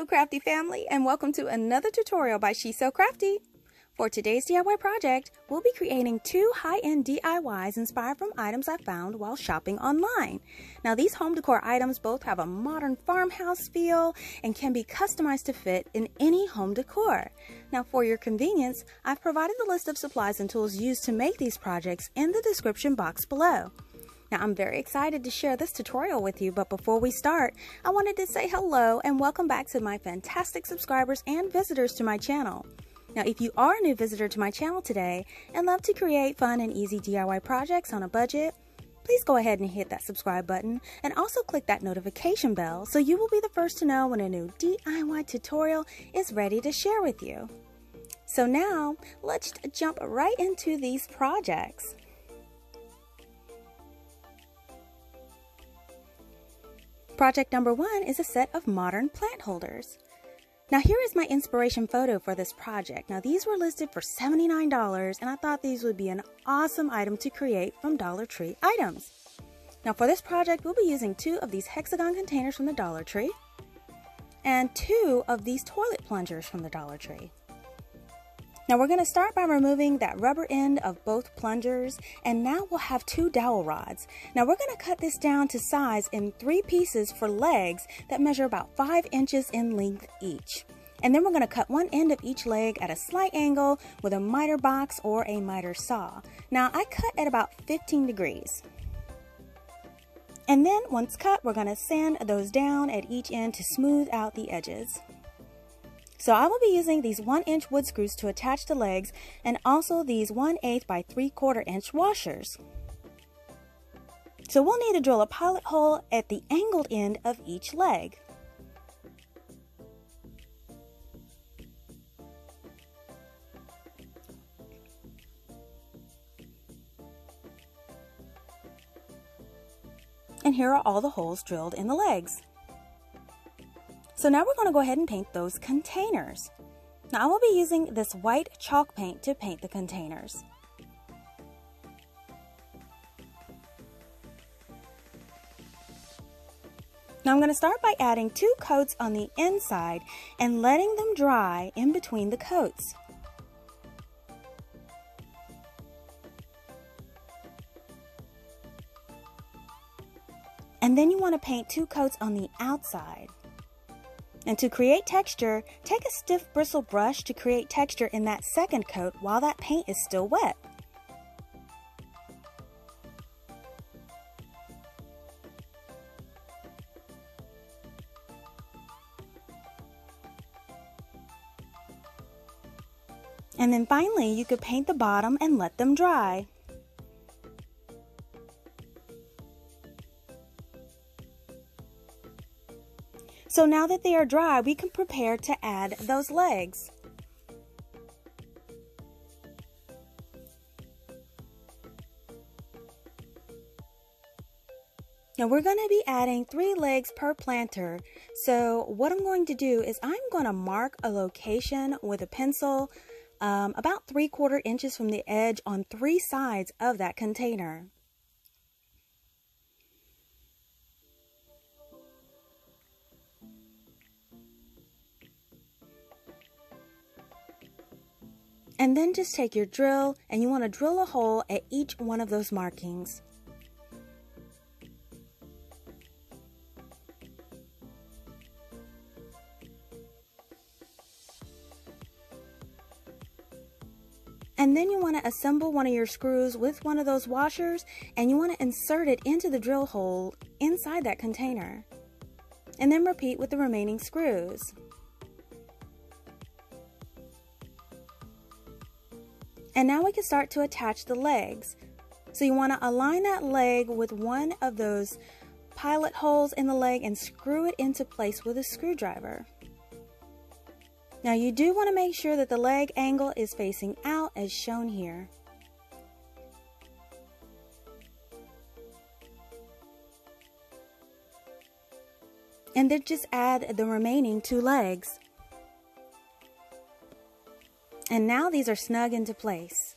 Hello Crafty family, and welcome to another tutorial by She So Crafty. For today's DIY project, we'll be creating two high-end DIYs inspired from items I found while shopping online. Now these home decor items both have a modern farmhouse feel and can be customized to fit in any home decor. Now for your convenience, I've provided the list of supplies and tools used to make these projects in the description box below. Now I'm very excited to share this tutorial with you, but before we start, I wanted to say hello and welcome back to my fantastic subscribers and visitors to my channel. Now if you are a new visitor to my channel today and love to create fun and easy DIY projects on a budget, please go ahead and hit that subscribe button and also click that notification bell so you will be the first to know when a new DIY tutorial is ready to share with you. So now let's jump right into these projects. Project number one is a set of modern plant holders. Now here is my inspiration photo for this project. Now these were listed for $79 and I thought these would be an awesome item to create from Dollar Tree items. Now for this project, we'll be using two of these hexagon containers from the Dollar Tree and two of these toilet plungers from the Dollar Tree. Now we're going to start by removing that rubber end of both plungers, and now we'll have two dowel rods. Now we're going to cut this down to size in three pieces for legs that measure about 5 inches in length each. And then we're going to cut one end of each leg at a slight angle with a miter box or a miter saw. Now I cut at about 15 degrees. And then once cut, we're going to sand those down at each end to smooth out the edges. So I will be using these 1-inch wood screws to attach the legs and also these 1/8 by 3/4 inch washers. So we'll need to drill a pilot hole at the angled end of each leg. And here are all the holes drilled in the legs. So now we're going to go ahead and paint those containers. Now I will be using this white chalk paint to paint the containers. Now I'm going to start by adding two coats on the inside and letting them dry in between the coats. And then you want to paint two coats on the outside. And to create texture, take a stiff bristle brush to create texture in that second coat while that paint is still wet. And then finally, you could paint the bottom and let them dry. So now that they are dry, we can prepare to add those legs. Now we're going to be adding 3 legs per planter. So what I'm going to do is I'm going to mark a location with a pencil about 3/4 inches from the edge on 3 sides of that container. And then just take your drill and you want to drill a hole at each one of those markings. And then you want to assemble one of your screws with one of those washers and you want to insert it into the drill hole inside that container. And then repeat with the remaining screws. And now we can start to attach the legs. So you want to align that leg with one of those pilot holes in the leg and screw it into place with a screwdriver. Now you do want to make sure that the leg angle is facing out as shown here. And then just add the remaining 2 legs. And now these are snug into place.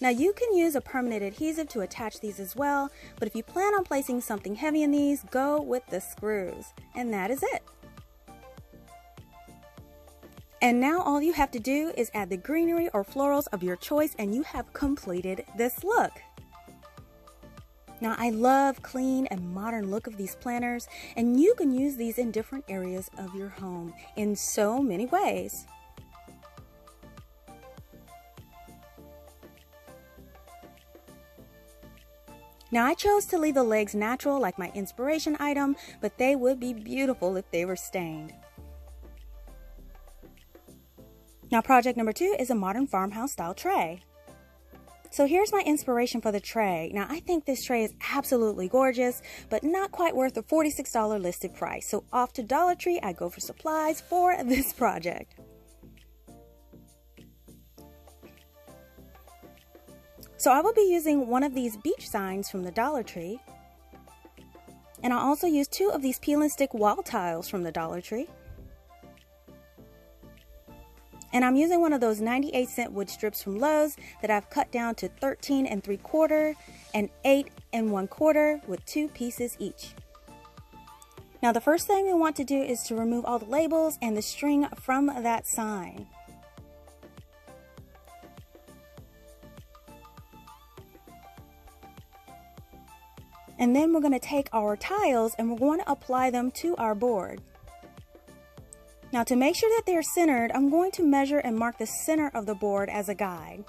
Now you can use a permanent adhesive to attach these as well, but if you plan on placing something heavy in these, go with the screws. And that is it. And now all you have to do is add the greenery or florals of your choice and you have completed this look. Now I love clean and modern look of these planters, and you can use these in different areas of your home in so many ways. Now I chose to leave the legs natural like my inspiration item, but they would be beautiful if they were stained. Now project number 2 is a modern farmhouse style tray. So here's my inspiration for the tray. Now I think this tray is absolutely gorgeous, but not quite worth the $46 listed price. So off to Dollar Tree I go for supplies for this project. So I will be using one of these beach signs from the Dollar Tree. And I'll also use 2 of these peel and stick wall tiles from the Dollar Tree. And I'm using one of those 98-cent wood strips from Lowe's that I've cut down to 13 3/4 and 8 1/4 with 2 pieces each. Now the first thing we want to do is to remove all the labels and the string from that sign. And then we're going to take our tiles and we're going to apply them to our board. Now to make sure that they're centered, I'm going to measure and mark the center of the board as a guide.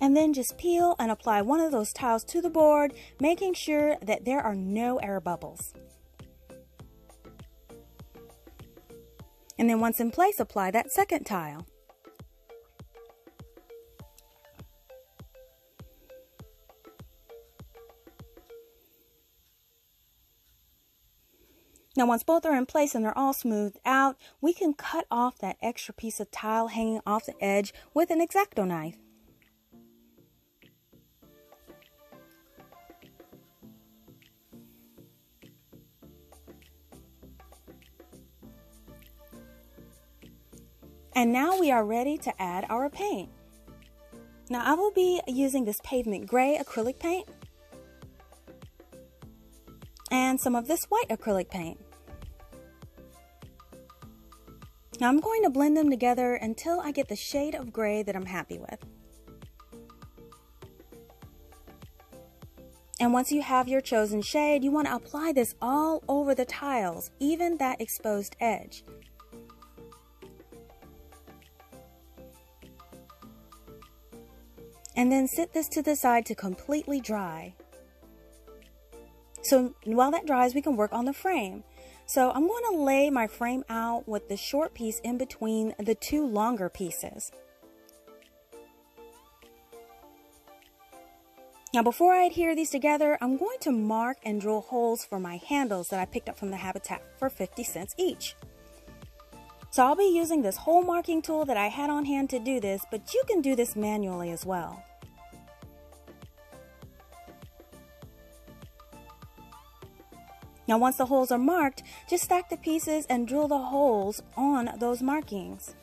And then just peel and apply one of those tiles to the board, making sure that there are no air bubbles. And then once in place, apply that second tile. Now once both are in place and they're all smoothed out, we can cut off that extra piece of tile hanging off the edge with an Xacto knife. And now we are ready to add our paint. Now I will be using this pavement gray acrylic paint and some of this white acrylic paint. Now I'm going to blend them together until I get the shade of gray that I'm happy with. And once you have your chosen shade, you want to apply this all over the tiles, even that exposed edge. And then sit this to the side to completely dry. So while that dries, we can work on the frame. So I'm going to lay my frame out with the short piece in between the 2 longer pieces. Now before I adhere these together, I'm going to mark and drill holes for my handles that I picked up from the Habitat for 50 cents each. So I'll be using this hole marking tool that I had on hand to do this, but you can do this manually as well. Now once the holes are marked, just stack the pieces and drill the holes on those markings.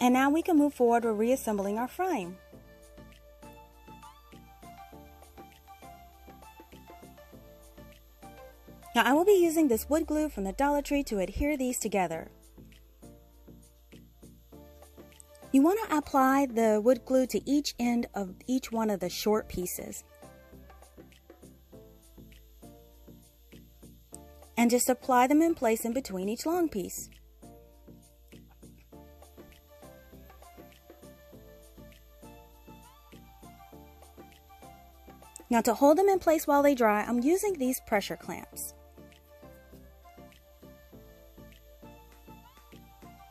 And now we can move forward with reassembling our frame. Now I will be using this wood glue from the Dollar Tree to adhere these together. You want to apply the wood glue to each end of each one of the short pieces. And just apply them in place in between each long piece. Now to hold them in place while they dry, I'm using these pressure clamps.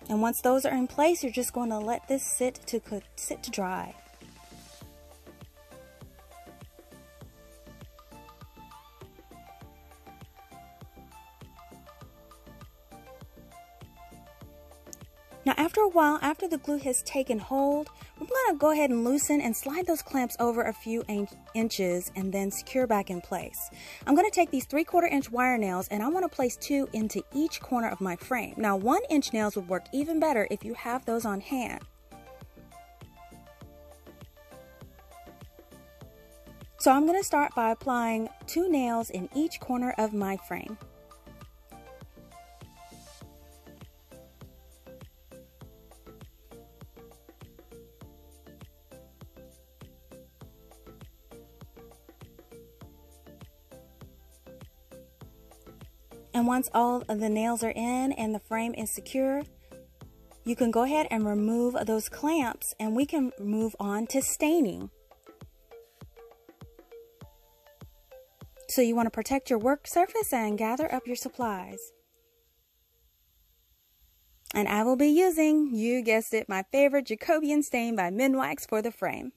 And once those are in place, you're just going to let this sit to dry. Now after After a while, after the glue has taken hold, we're going to go ahead and loosen and slide those clamps over a few inches and then secure back in place. I'm going to take these 3/4 inch wire nails and I want to place 2 into each corner of my frame. Now 1 inch nails would work even better if you have those on hand. So I'm going to start by applying 2 nails in each corner of my frame. And once all of the nails are in and the frame is secure, you can go ahead and remove those clamps and we can move on to staining. So you want to protect your work surface and gather up your supplies. And I will be using, you guessed it, my favorite Jacobean stain by Minwax for the frame.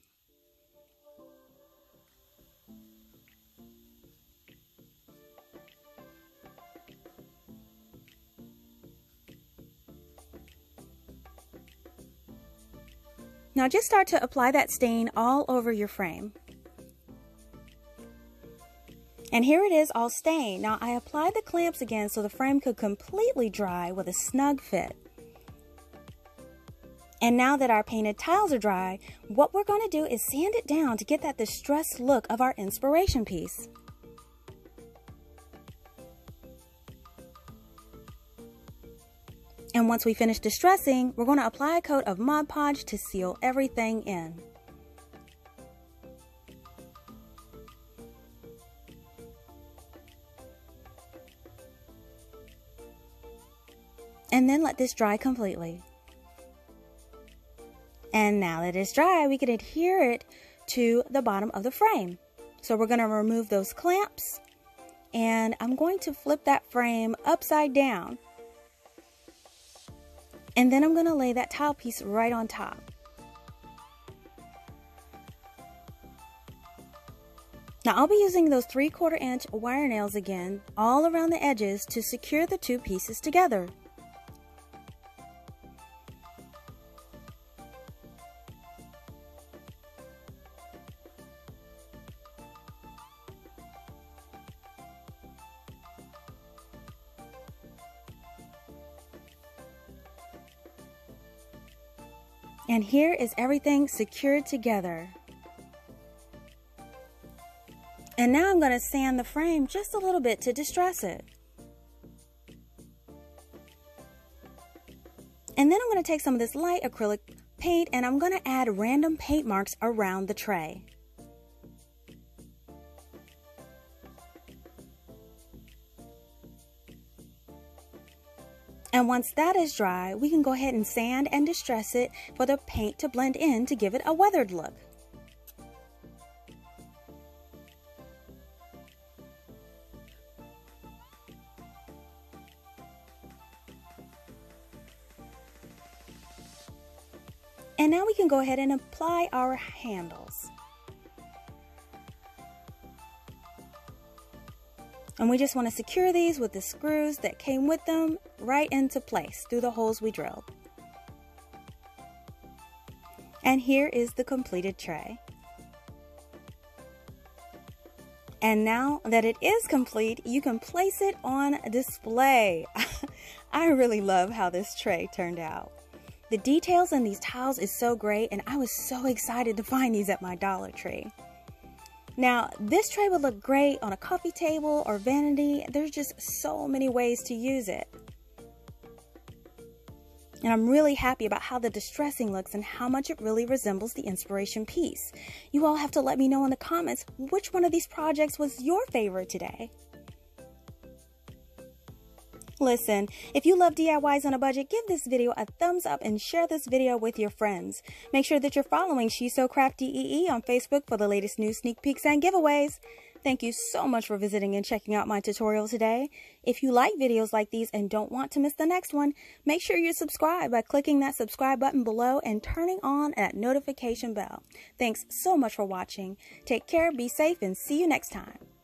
Now just start to apply that stain all over your frame. And here it is all stained. Now I applied the clamps again so the frame could completely dry with a snug fit. And now that our painted tiles are dry, what we're going to do is sand it down to get that distressed look of our inspiration piece. And once we finish distressing, we're going to apply a coat of Mod Podge to seal everything in. And then let this dry completely. And now that it's dry, we can adhere it to the bottom of the frame. So we're going to remove those clamps and I'm going to flip that frame upside down. And then I'm going to lay that tile piece right on top. Now I'll be using those 3/4 inch wire nails again all around the edges to secure the 2 pieces together. And here is everything secured together. And now I'm going to sand the frame just a little bit to distress it. And then I'm going to take some of this light acrylic paint and I'm going to add random paint marks around the tray. And once that is dry, we can go ahead and sand and distress it for the paint to blend in to give it a weathered look. And now we can go ahead and apply our handles. And we just want to secure these with the screws that came with them right into place through the holes we drilled. And here is the completed tray. And now that it is complete, you can place it on display. I really love how this tray turned out. The details in these tiles is so great and I was so excited to find these at my Dollar Tree. Now, this tray would look great on a coffee table or vanity. There's just so many ways to use it. And I'm really happy about how the distressing looks and how much it really resembles the inspiration piece. You all have to let me know in the comments which one of these projects was your favorite today. Listen, if you love DIYs on a budget, give this video a thumbs up and share this video with your friends. Make sure that you're following She So CraftDee on Facebook for the latest news, sneak peeks, and giveaways. Thank you so much for visiting and checking out my tutorial today. If you like videos like these and don't want to miss the next one, make sure you're subscribed by clicking that subscribe button below and turning on that notification bell. Thanks so much for watching. Take care, be safe, and see you next time.